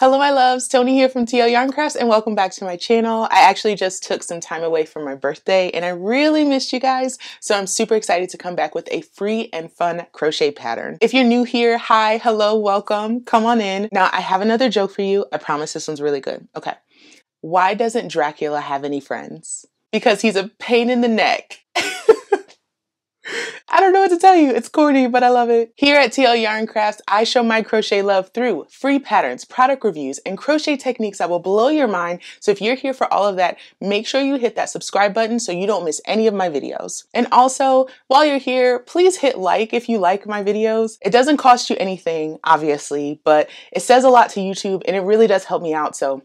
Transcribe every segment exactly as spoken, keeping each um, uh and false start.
Hello my loves, Tony here from T L Yarn Crafts and welcome back to my channel. I actually just took some time away from my birthday and I really missed you guys, so I'm super excited to come back with a free and fun crochet pattern. If you're new here, hi, hello, welcome, come on in. Now I have another joke for you. I promise this one's really good. Okay. Why doesn't Dracula have any friends? Because he's a pain in the neck. I don't know what to tell you. It's corny, but I love it. Here at T L Yarn Crafts, I show my crochet love through free patterns, product reviews, and crochet techniques that will blow your mind. So if you're here for all of that, make sure you hit that subscribe button so you don't miss any of my videos. And also, while you're here, please hit like if you like my videos. It doesn't cost you anything, obviously, but it says a lot to YouTube and it really does help me out. So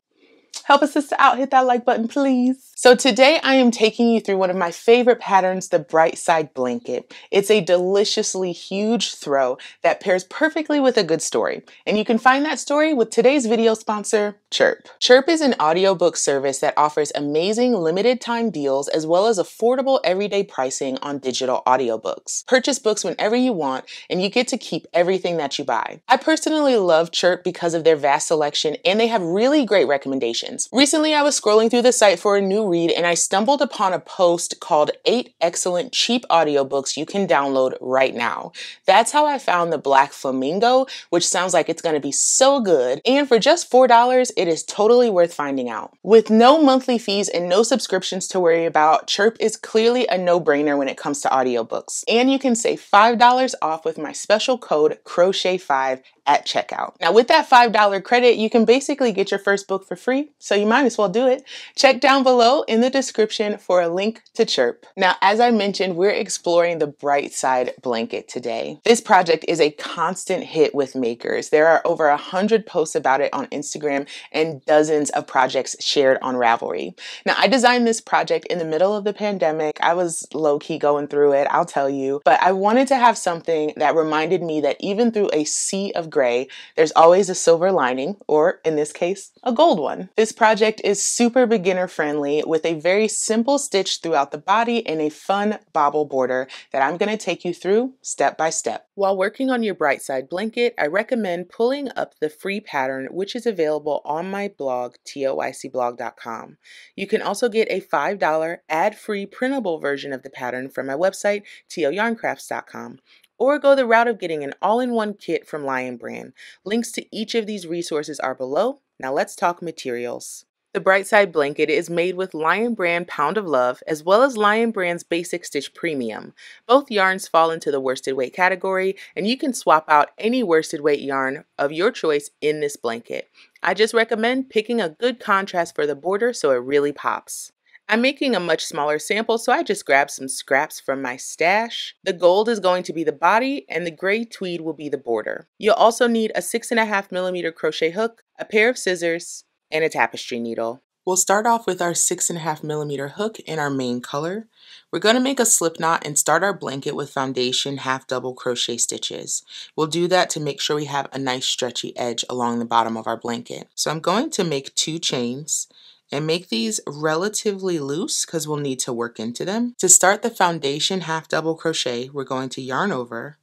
help a sister out, hit that like button, please. So today I am taking you through one of my favorite patterns, the Bright Side Blanket. It's a deliciously huge throw that pairs perfectly with a good story. And you can find that story with today's video sponsor, Chirp. Chirp is an audiobook service that offers amazing limited time deals as well as affordable everyday pricing on digital audiobooks. Purchase books whenever you want and you get to keep everything that you buy. I personally love Chirp because of their vast selection and they have really great recommendations. Recently, I was scrolling through the site for a new read and I stumbled upon a post called eight Excellent Cheap Audiobooks You Can Download Right Now. That's how I found the Black Flamingo, which sounds like it's going to be so good. And for just four dollars, it is totally worth finding out. With no monthly fees and no subscriptions to worry about, Chirp is clearly a no-brainer when it comes to audiobooks. And you can save five dollars off with my special code crochet five at checkout. Now with that five dollar credit, you can basically get your first book for free, so you might as well do it. Check down below in the description for a link to Chirp. Now, as I mentioned, we're exploring the Bright Side Blanket today. This project is a constant hit with makers. There are over a hundred posts about it on Instagram and dozens of projects shared on Ravelry. Now, I designed this project in the middle of the pandemic. I was low-key going through it, I'll tell you, but I wanted to have something that reminded me that even through a sea of gray, there's always a silver lining, or in this case, a gold one. This project is super beginner friendly with a very simple stitch throughout the body and a fun bobble border that I'm going to take you through step by step. While working on your Bright Side Blanket, I recommend pulling up the free pattern, which is available on my blog, t l y c blog dot com. You can also get a five dollar ad-free printable version of the pattern from my website, t l yarn crafts dot com. Or go the route of getting an all-in-one kit from Lion Brand. Links to each of these resources are below. Now let's talk materials. The Bright Side Blanket is made with Lion Brand Pound of Love as well as Lion Brand's Basic Stitch Premium. Both yarns fall into the worsted weight category and you can swap out any worsted weight yarn of your choice in this blanket. I just recommend picking a good contrast for the border so it really pops. I'm making a much smaller sample, so I just grabbed some scraps from my stash. The gold is going to be the body and the gray tweed will be the border. You'll also need a six and a half millimeter crochet hook, a pair of scissors, and a tapestry needle. We'll start off with our six and a half millimeter hook in our main color. We're going to make a slip knot and start our blanket with foundation half double crochet stitches. We'll do that to make sure we have a nice stretchy edge along the bottom of our blanket. So I'm going to make two chains and make these relatively loose because we'll need to work into them. To start the foundation half double crochet, we're going to yarn over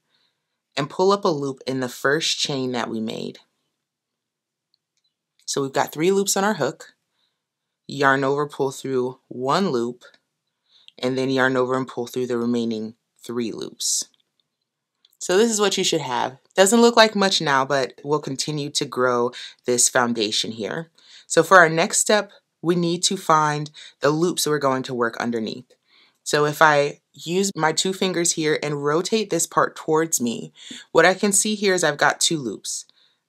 and pull up a loop in the first chain that we made. So we've got three loops on our hook, yarn over, pull through one loop, and then yarn over and pull through the remaining three loops. So this is what you should have. Doesn't look like much now, but we'll continue to grow this foundation here. So for our next step, we need to find the loops we're going to work underneath. So if I use my two fingers here and rotate this part towards me, what I can see here is I've got two loops.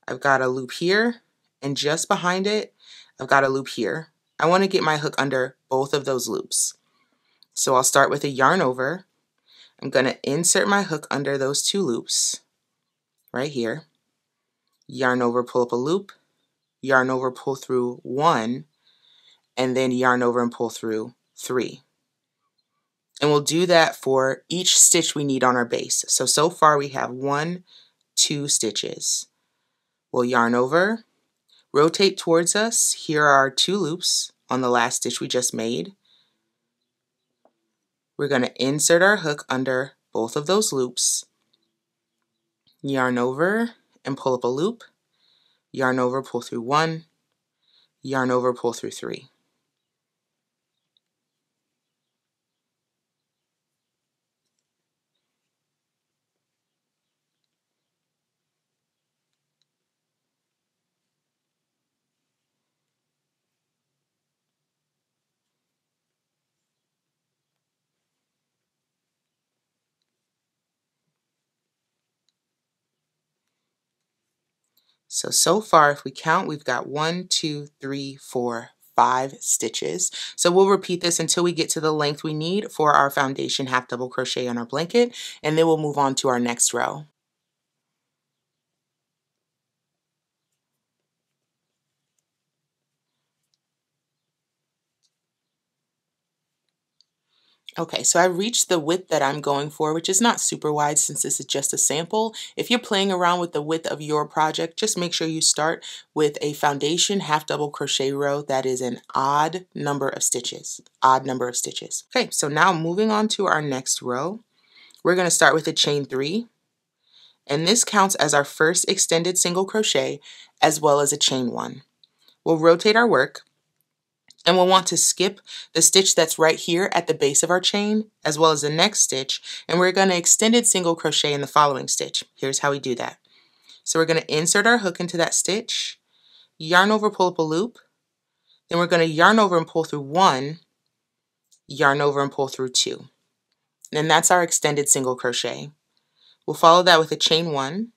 I've got a loop here, and just behind it, I've got a loop here. I want to get my hook under both of those loops. So I'll start with a yarn over. I'm going to insert my hook under those two loops right here. Yarn over, pull up a loop, yarn over, pull through one, and then yarn over and pull through three. And we'll do that for each stitch we need on our base. So, so far we have one, two stitches. We'll yarn over, rotate towards us. Here are our two loops on the last stitch we just made. We're going to insert our hook under both of those loops, yarn over and pull up a loop, yarn over, pull through one, yarn over, pull through three. So, so far, if we count, we've got one, two, three, four, five stitches. So we'll repeat this until we get to the length we need for our foundation half double crochet on our blanket, and then we'll move on to our next row. Okay, so I reached the width that I'm going for, which is not super wide since this is just a sample. If you're playing around with the width of your project, just make sure you start with a foundation half double crochet row that is an odd number of stitches, odd number of stitches. Okay, so now moving on to our next row, we're going to start with a chain three, and this counts as our first extended single crochet as well as a chain one. We'll rotate our work. And we'll want to skip the stitch that's right here at the base of our chain, as well as the next stitch, and we're going to extended single crochet in the following stitch. Here's how we do that. So we're going to insert our hook into that stitch, yarn over, pull up a loop, then we're going to yarn over and pull through one, yarn over and pull through two. And that's our extended single crochet. We'll follow that with a chain one.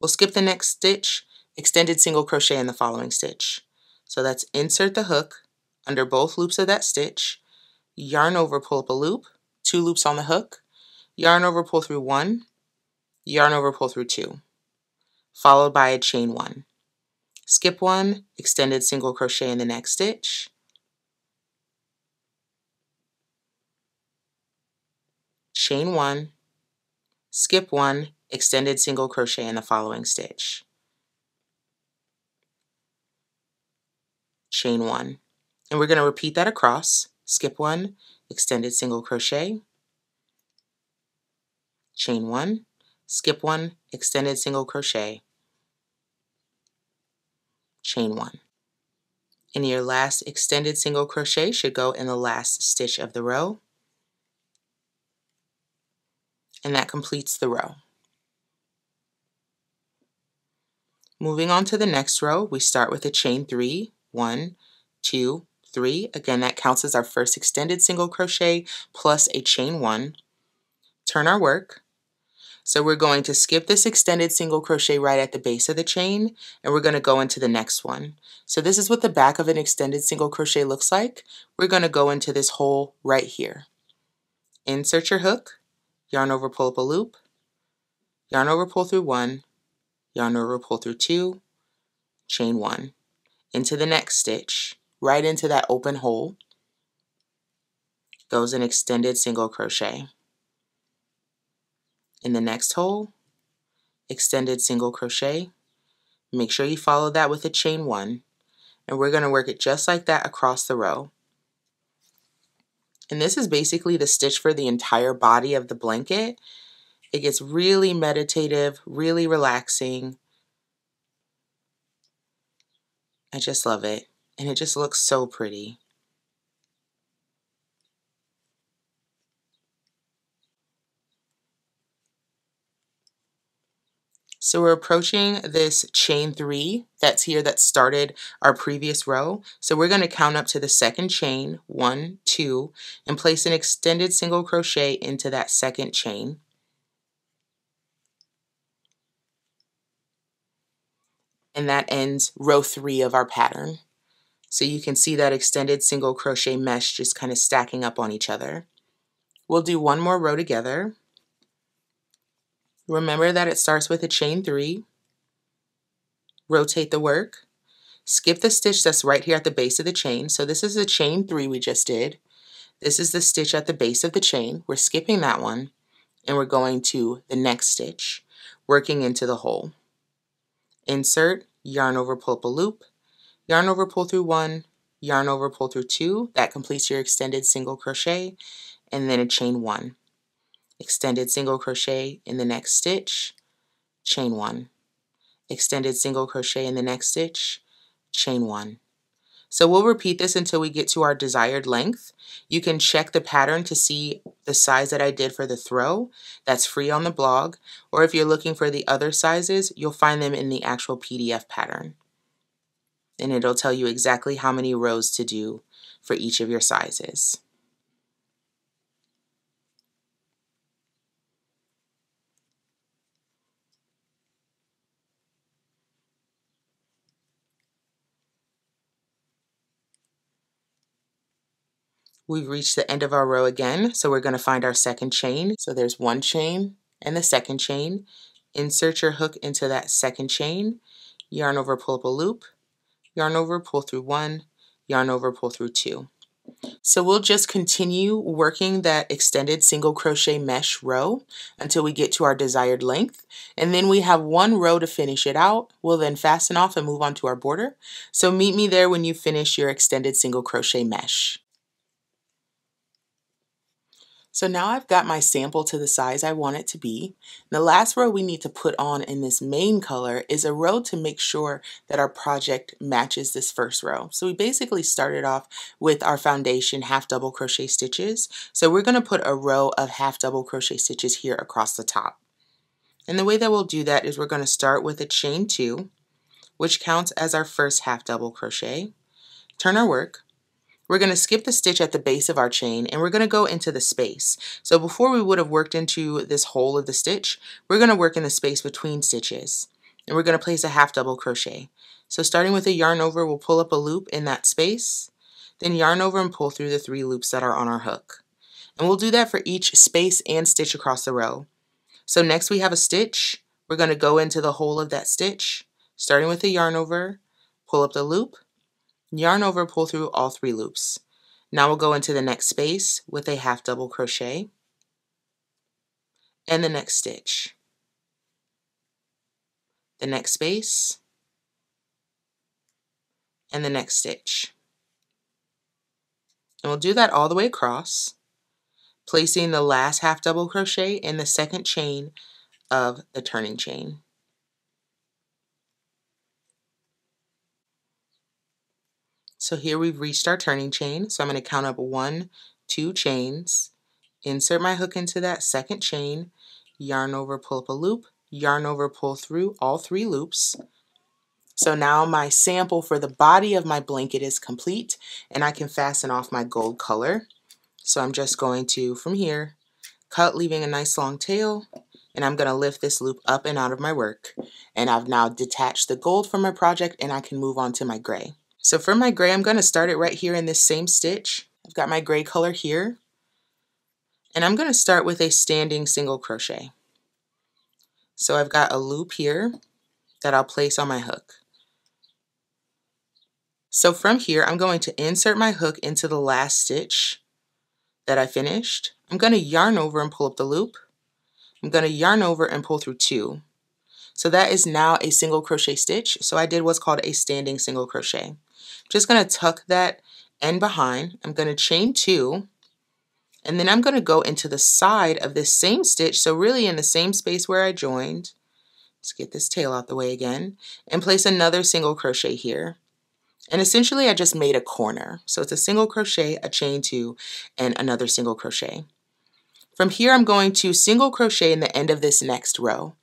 We'll skip the next stitch, extended single crochet in the following stitch. So that's insert the hook under both loops of that stitch, yarn over, pull up a loop, two loops on the hook, yarn over, pull through one, yarn over, pull through two, followed by a chain one. Skip one, extended single crochet in the next stitch, chain one, skip one, extended single crochet in the following stitch, chain one. And we're going to repeat that across, skip one, extended single crochet, chain one, skip one, extended single crochet, chain one. And your last extended single crochet should go in the last stitch of the row. And that completes the row. Moving on to the next row, we start with a chain three, one, two, three. Again, that counts as our first extended single crochet plus a chain one. Turn our work. So we're going to skip this extended single crochet right at the base of the chain, and we're going to go into the next one. So this is what the back of an extended single crochet looks like. We're going to go into this hole right here. Insert your hook, yarn over, pull up a loop, yarn over, pull through one, yarn over, pull through two, chain one, into the next stitch. Right into that open hole goes an extended single crochet. In the next hole, extended single crochet. Make sure you follow that with a chain one, and we're going to work it just like that across the row. And this is basically the stitch for the entire body of the blanket. It gets really meditative, really relaxing. I just love it. And it just looks so pretty. So we're approaching this chain three that's here that started our previous row. So we're going to count up to the second chain, one, two, and place an extended single crochet into that second chain. And that ends row three of our pattern. So you can see that extended single crochet mesh just kind of stacking up on each other. We'll do one more row together. Remember that it starts with a chain three. Rotate the work. Skip the stitch that's right here at the base of the chain. So this is the chain three we just did. This is the stitch at the base of the chain. We're skipping that one, and we're going to the next stitch, working into the hole. Insert, yarn over, pull up a loop, yarn over, pull through one, yarn over, pull through two. That completes your extended single crochet, and then a chain one. Extended single crochet in the next stitch, chain one. extended single crochet in the next stitch, chain one. So we'll repeat this until we get to our desired length. You can check the pattern to see the size that I did for the throw. That's free on the blog. Or if you're looking for the other sizes, you'll find them in the actual P D F pattern. And it'll tell you exactly how many rows to do for each of your sizes. We've reached the end of our row again, so we're going to find our second chain. So there's one chain and the second chain. Insert your hook into that second chain, yarn over, pull up a loop, yarn over, pull through one, yarn over, pull through two. So we'll just continue working that extended single crochet mesh row until we get to our desired length, and then we have one row to finish it out. We'll then fasten off and move on to our border. So meet me there when you finish your extended single crochet mesh. So now I've got my sample to the size I want it to be. The last row we need to put on in this main color is a row to make sure that our project matches this first row. So we basically started off with our foundation half double crochet stitches. So we're going to put a row of half double crochet stitches here across the top. And the way that we'll do that is we're going to start with a chain two, which counts as our first half double crochet, turn our work. We're going to skip the stitch at the base of our chain and we're going to go into the space. So before we would have worked into this hole of the stitch, we're going to work in the space between stitches and we're going to place a half double crochet. So starting with a yarn over, we'll pull up a loop in that space, then yarn over and pull through the three loops that are on our hook. And we'll do that for each space and stitch across the row. So next we have a stitch. We're going to go into the hole of that stitch, starting with a yarn over, pull up the loop, yarn over, pull through all three loops. Now we'll go into the next space with a half double crochet and the next stitch. The next space and the next stitch. And we'll do that all the way across, placing the last half double crochet in the second chain of the turning chain. So here we've reached our turning chain. So I'm going to count up one, two chains, insert my hook into that second chain, yarn over, pull up a loop, yarn over, pull through all three loops. So now my sample for the body of my blanket is complete and I can fasten off my gold color. So I'm just going to, from here, cut, leaving a nice long tail, and I'm going to lift this loop up and out of my work. And I've now detached the gold from my project and I can move on to my gray. So for my gray, I'm going to start it right here in this same stitch. I've got my gray color here, and I'm going to start with a standing single crochet. So I've got a loop here that I'll place on my hook. So from here, I'm going to insert my hook into the last stitch that I finished. I'm going to yarn over and pull up the loop. I'm going to yarn over and pull through two. So that is now a single crochet stitch. So I did what's called a standing single crochet. Just going to tuck that end behind. I'm going to chain two, and then I'm going to go into the side of this same stitch. So really in the same space where I joined, let's get this tail out the way again, and place another single crochet here. And essentially I just made a corner. So it's a single crochet, a chain two, and another single crochet. From here, I'm going to single crochet in the end of this next row.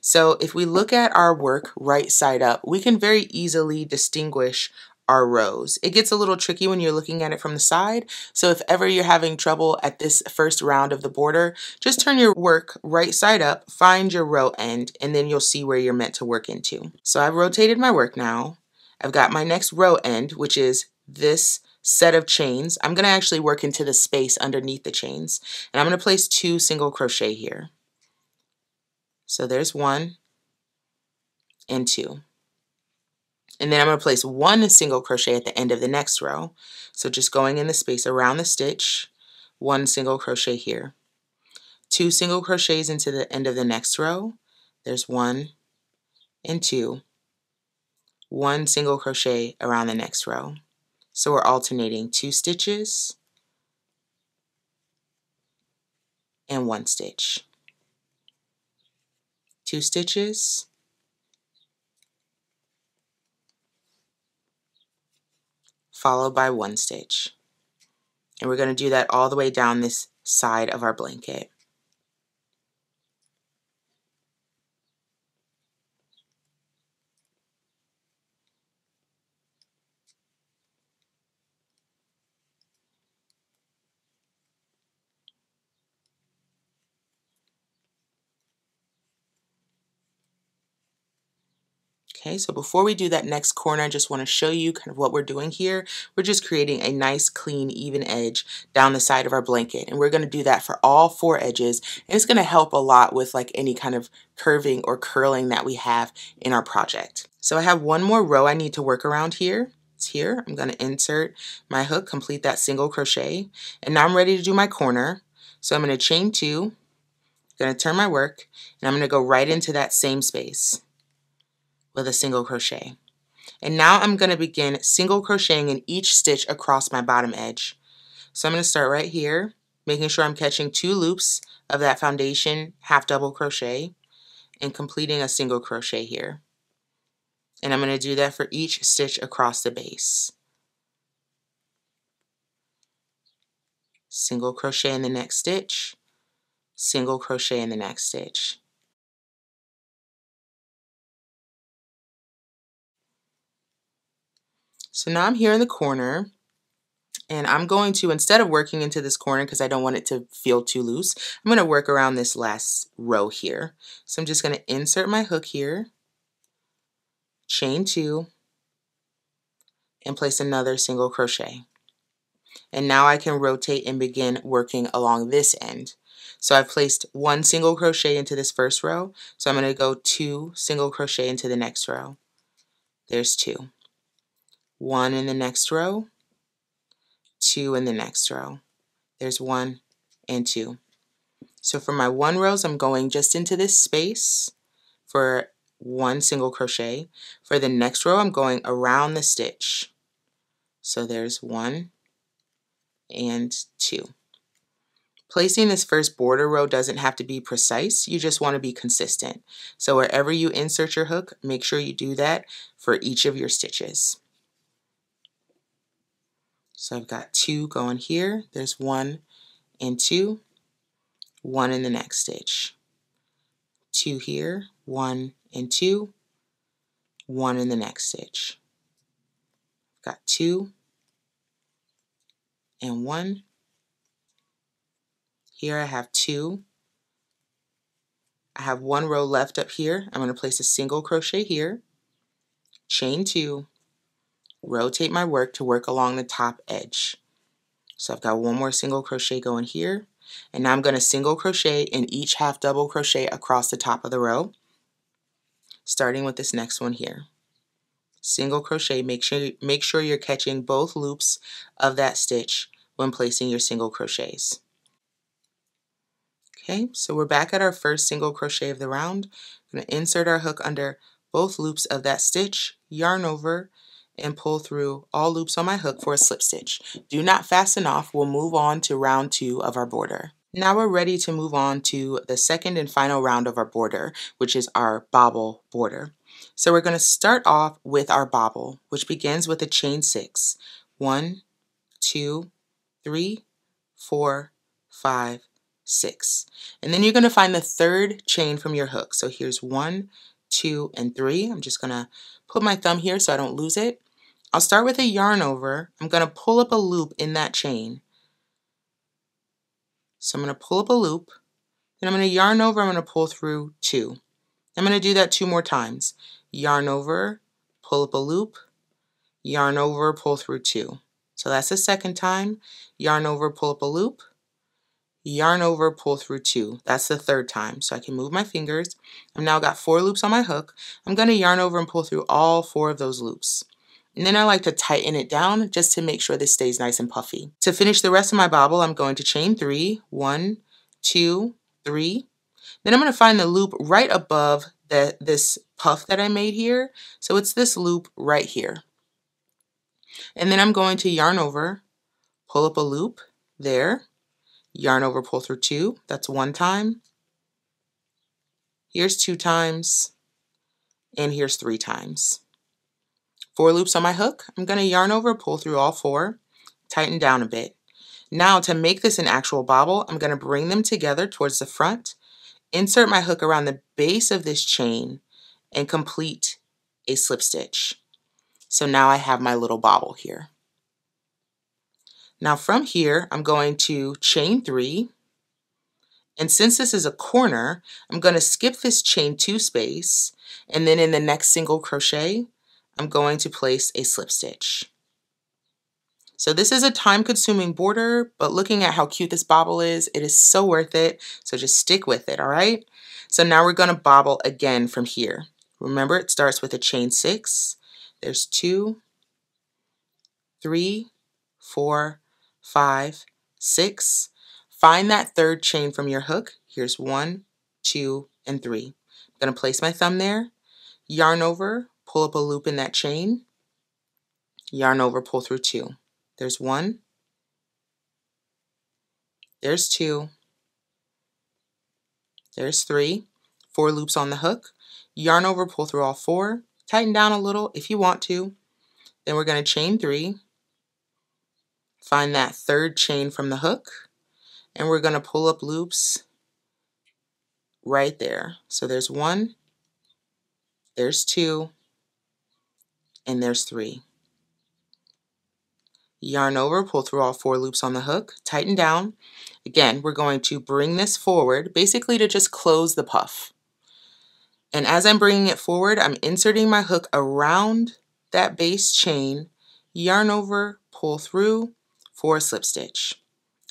So if we look at our work right side up, we can very easily distinguish our rows. It gets a little tricky when you're looking at it from the side. So if ever you're having trouble at this first round of the border, just turn your work right side up, find your row end, and then you'll see where you're meant to work into. So I've rotated my work now. I've got my next row end, which is this set of chains. I'm going to actually work into the space underneath the chains, and I'm going to place two single crochet here. So there's one and two. And then I'm going to place one single crochet at the end of the next row. So just going in the space around the stitch, one single crochet here. Two single crochets into the end of the next row. There's one and two. One single crochet around the next row. So we're alternating two stitches and one stitch. Two stitches followed by one stitch. And we're going to do that all the way down this side of our blanket. Okay, so before we do that next corner, I just want to show you kind of what we're doing here. We're just creating a nice, clean, even edge down the side of our blanket. And we're going to do that for all four edges. And it's going to help a lot with like any kind of curving or curling that we have in our project. So I have one more row I need to work around here. It's here. I'm going to insert my hook, complete that single crochet. And now I'm ready to do my corner. So I'm going to chain two, I'm going to turn my work, and I'm going to go right into that same space with a single crochet. And now I'm going to begin single crocheting in each stitch across my bottom edge. So I'm going to start right here, making sure I'm catching two loops of that foundation half double crochet and completing a single crochet here. And I'm going to do that for each stitch across the base. Single crochet in the next stitch, single crochet in the next stitch. So now I'm here in the corner, and I'm going to, instead of working into this corner because I don't want it to feel too loose, I'm going to work around this last row here. So I'm just going to insert my hook here, chain two, and place another single crochet. And now I can rotate and begin working along this end. So I've placed one single crochet into this first row, so I'm going to go two single crochet into the next row. There's two. One in the next row, two in the next row. There's one and two. So for my one rows, I'm going just into this space for one single crochet. For the next row, I'm going around the stitch. So there's one and two. Placing this first border row doesn't have to be precise, you just want to be consistent. So wherever you insert your hook, make sure you do that for each of your stitches. So I've got two going here, there's one and two, one in the next stitch, two here, one and two, one in the next stitch. I've got two and one. Here I have two. I have one row left up here. I'm going to place a single crochet here, chain two, rotate my work to work along the top edge. So I've got one more single crochet going here, and now I'm going to single crochet in each half double crochet across the top of the row, starting with this next one here. Single crochet, make sure, make sure you're catching both loops of that stitch when placing your single crochets. Okay, so we're back at our first single crochet of the round. I'm going to insert our hook under both loops of that stitch, yarn over, and pull through all loops on my hook for a slip stitch. Do not fasten off. We'll move on to round two of our border. Now we're ready to move on to the second and final round of our border, which is our bobble border. So we're going to start off with our bobble, which begins with a chain six. One, two, three, four, five, six. And then you're going to find the third chain from your hook. So here's one, two, and three. I'm just going to put my thumb here so I don't lose it. I'll start with a yarn over. I'm going to pull up a loop in that chain. So I'm going to pull up a loop, and I'm going to yarn over, I'm going to pull through two. I'm going to do that two more times. Yarn over, pull up a loop, yarn over, pull through two. So that's the second time. Yarn over, pull up a loop, yarn over, pull through two. That's the third time. So I can move my fingers. I've now got four loops on my hook. I'm going to yarn over and pull through all four of those loops. And then I like to tighten it down just to make sure this stays nice and puffy. To finish the rest of my bobble, I'm going to chain three. One, two, three. Then I'm going to find the loop right above the, this puff that I made here. So it's this loop right here. And then I'm going to yarn over, pull up a loop there. Yarn over, pull through two. That's one time. Here's two times. And here's three times. four loops on my hook, I'm going to yarn over, pull through all four, tighten down a bit. Now to make this an actual bobble, I'm going to bring them together towards the front, insert my hook around the base of this chain, and complete a slip stitch. So now I have my little bobble here. Now from here, I'm going to chain three, and since this is a corner, I'm going to skip this chain two space, and then in the next single crochet, I'm going to place a slip stitch. So this is a time-consuming border, but looking at how cute this bobble is, it is so worth it. So just stick with it, all right? So now we're gonna bobble again from here. Remember, it starts with a chain six. There's two, three, four, five, six. Find that third chain from your hook. Here's one, two, and three. I'm gonna place my thumb there, yarn over, pull up a loop in that chain, yarn over, pull through two. There's one, there's two, there's three, four loops on the hook, yarn over, pull through all four, tighten down a little if you want to, then we're going to chain three, find that third chain from the hook, and we're going to pull up loops right there. So there's one, there's two, and there's three. Yarn over, pull through all four loops on the hook, tighten down. Again, we're going to bring this forward, basically to just close the puff. And as I'm bringing it forward, I'm inserting my hook around that base chain, yarn over, pull through for a slip stitch.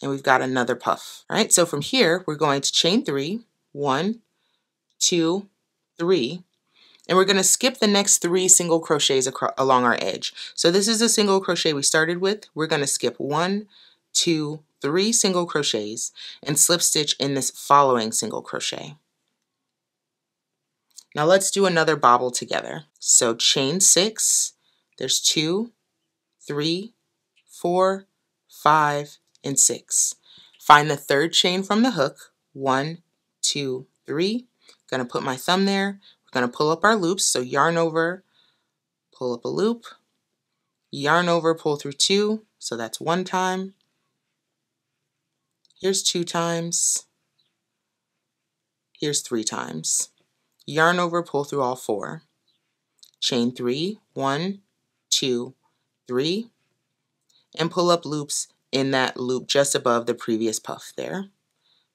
And we've got another puff. All right, so from here, we're going to chain three, one, two, three, and we're going to skip the next three single crochets along our edge. So this is a single crochet we started with. We're going to skip one, two, three single crochets and slip stitch in this following single crochet. Now let's do another bobble together. So chain six, there's two, three, four, five, and six. Find the third chain from the hook, one, two, three. Going to put my thumb there. Going to pull up our loops, so yarn over, pull up a loop, yarn over, pull through two, so that's one time, here's two times, here's three times, yarn over, pull through all four, chain three, one, two, three, and pull up loops in that loop just above the previous puff there.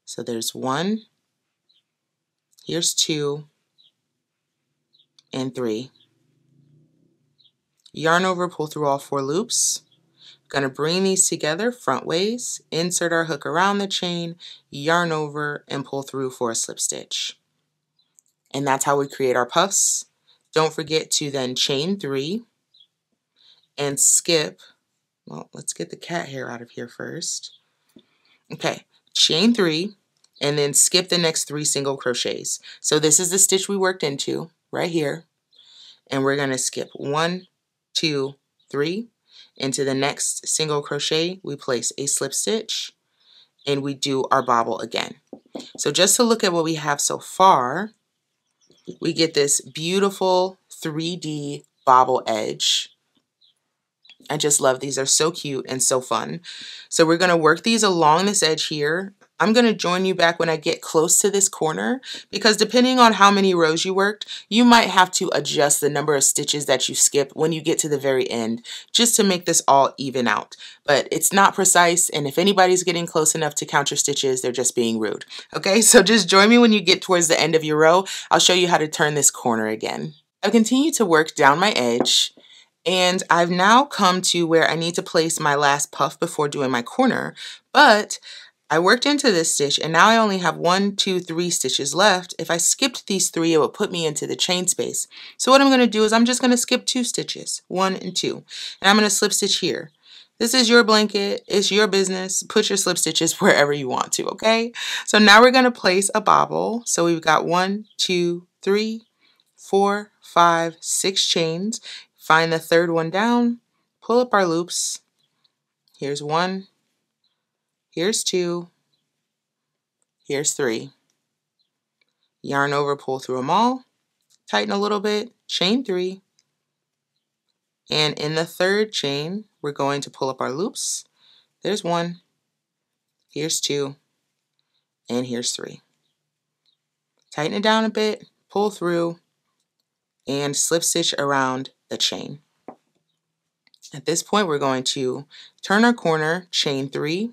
So there's one, here's two, and three. Yarn over, pull through all four loops. Gonna bring these together front ways, insert our hook around the chain, yarn over, and pull through for a slip stitch. And that's how we create our puffs. Don't forget to then chain three and skip, well, let's get the cat hair out of here first. Okay, chain three and then skip the next three single crochets. So this is the stitch we worked into right here, and we're going to skip one, two, three. Into the next single crochet, we place a slip stitch and we do our bobble again. So just to look at what we have so far, we get this beautiful three D bobble edge. I just love these. They're so cute and so fun. So we're going to work these along this edge here. I'm going to join you back when I get close to this corner, because depending on how many rows you worked, you might have to adjust the number of stitches that you skip when you get to the very end, just to make this all even out. But it's not precise, and if anybody's getting close enough to count your stitches, they're just being rude. Okay, so just join me when you get towards the end of your row. I'll show you how to turn this corner again. I'll continue to work down my edge, and I've now come to where I need to place my last puff before doing my corner, but I worked into this stitch and now I only have one, two, three stitches left. If I skipped these three, it would put me into the chain space. So what I'm going to do is I'm just going to skip two stitches, one and two, and I'm going to slip stitch here. This is your blanket. It's your business. Put your slip stitches wherever you want to, okay? So now we're going to place a bobble. So we've got one, two, three, four, five, six chains. Find the third one down, pull up our loops. Here's one. Here's two, here's three. Yarn over, pull through them all, tighten a little bit, chain three, And in the third chain, we're going to pull up our loops. There's one, here's two, and here's three. Tighten it down a bit, pull through, and slip stitch around the chain. At this point, we're going to turn our corner, chain three.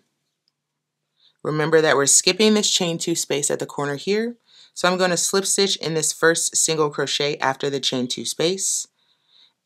Remember that we're skipping this chain two space at the corner here. So I'm going to slip stitch in this first single crochet after the chain two space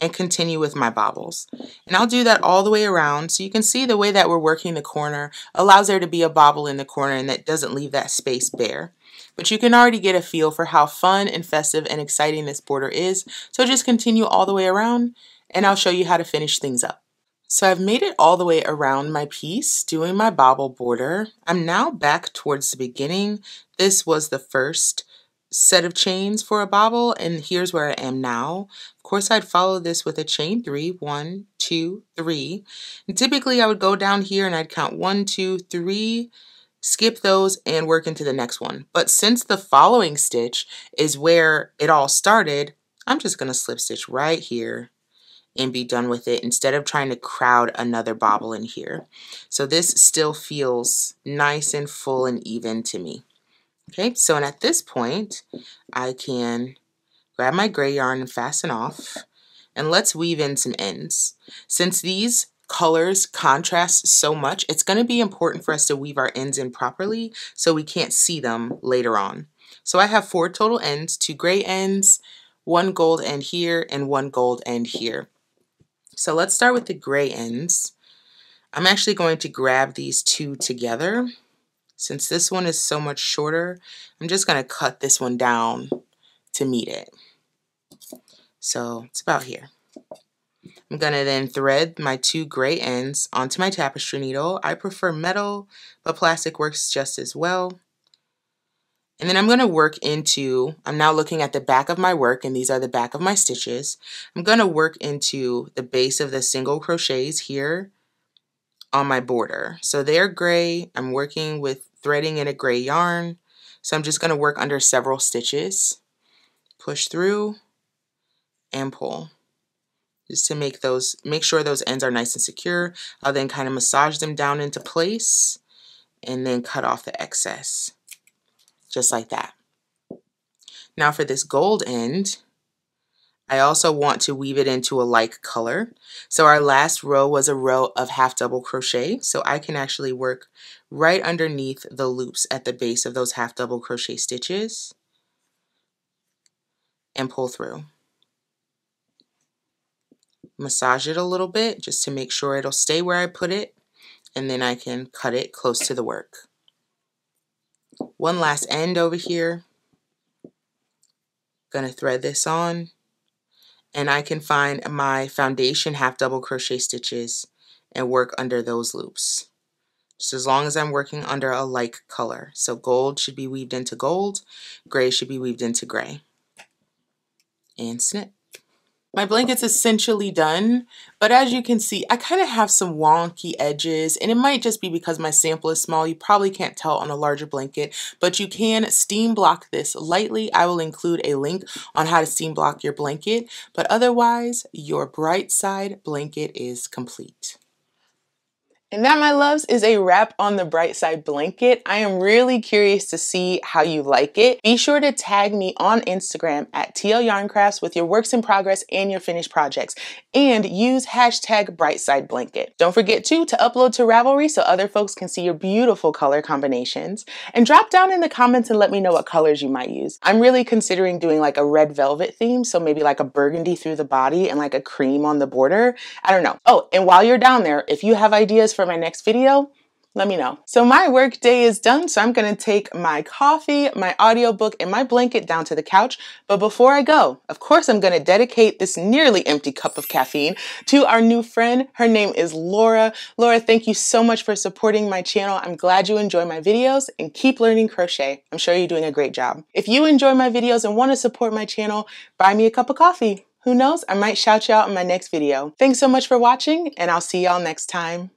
and continue with my bobbles. And I'll do that all the way around. So you can see the way that we're working the corner allows there to be a bobble in the corner, and that doesn't leave that space bare. But you can already get a feel for how fun and festive and exciting this border is. So just continue all the way around, and I'll show you how to finish things up. So I've made it all the way around my piece doing my bobble border. I'm now back towards the beginning. This was the first set of chains for a bobble, and here's where I am now. Of course, I'd follow this with a chain three, one, two, three. And typically I would go down here and I'd count one, two, three, skip those and work into the next one. But since the following stitch is where it all started, I'm just gonna slip stitch right here and be done with it instead of trying to crowd another bobble in here. So this still feels nice and full and even to me. Okay, so and at this point, I can grab my gray yarn and fasten off, and let's weave in some ends. Since these colors contrast so much, it's gonna be important for us to weave our ends in properly so we can't see them later on. So I have four total ends, two gray ends, one gold end here, and one gold end here. So let's start with the gray ends. I'm actually going to grab these two together. Since this one is so much shorter, I'm just gonna cut this one down to meet it. So it's about here. I'm gonna then thread my two gray ends onto my tapestry needle. I prefer metal, but plastic works just as well. And then I'm gonna work into, I'm now looking at the back of my work, and these are the back of my stitches. I'm gonna work into the base of the single crochets here on my border. So they're gray, I'm working with threading in a gray yarn. So I'm just gonna work under several stitches, push through and pull. Just to make those, make sure those ends are nice and secure. I'll then kind of massage them down into place and then cut off the excess. Just like that. Now for this gold end, I also want to weave it into a like color. So our last row was a row of half double crochet. So I can actually work right underneath the loops at the base of those half double crochet stitches and pull through. Massage it a little bit just to make sure it'll stay where I put it, and then I can cut it close to the work. One last end over here, gonna thread this on, and I can find my foundation half double crochet stitches and work under those loops. Just as long as I'm working under a like color. So gold should be weaved into gold, gray should be weaved into gray, and snip. My blanket's essentially done, but as you can see, I kind of have some wonky edges, and it might just be because my sample is small. You probably can't tell on a larger blanket, but you can steam block this lightly. I will include a link on how to steam block your blanket, but otherwise, your Bright Side blanket is complete. And that, my loves, is a wrap on the Bright Side blanket. I am really curious to see how you like it. Be sure to tag me on Instagram at T L Yarn Crafts with your works in progress and your finished projects, and use hashtag Bright Side Blanket. Don't forget too to upload to Ravelry so other folks can see your beautiful color combinations, and drop down in the comments and let me know what colors you might use. I'm really considering doing like a red velvet theme, so maybe like a burgundy through the body and like a cream on the border. I don't know. Oh, and while you're down there, if you have ideas for my next video, let me know. So my work day is done, so I'm gonna take my coffee, my audiobook, and my blanket down to the couch. But before I go, of course, I'm gonna dedicate this nearly empty cup of caffeine to our new friend. Her name is Laura. Laura, thank you so much for supporting my channel. I'm glad you enjoy my videos, and keep learning crochet. I'm sure you're doing a great job. If you enjoy my videos and wanna support my channel, buy me a cup of coffee. Who knows? I might shout you out in my next video. Thanks so much for watching, and I'll see y'all next time.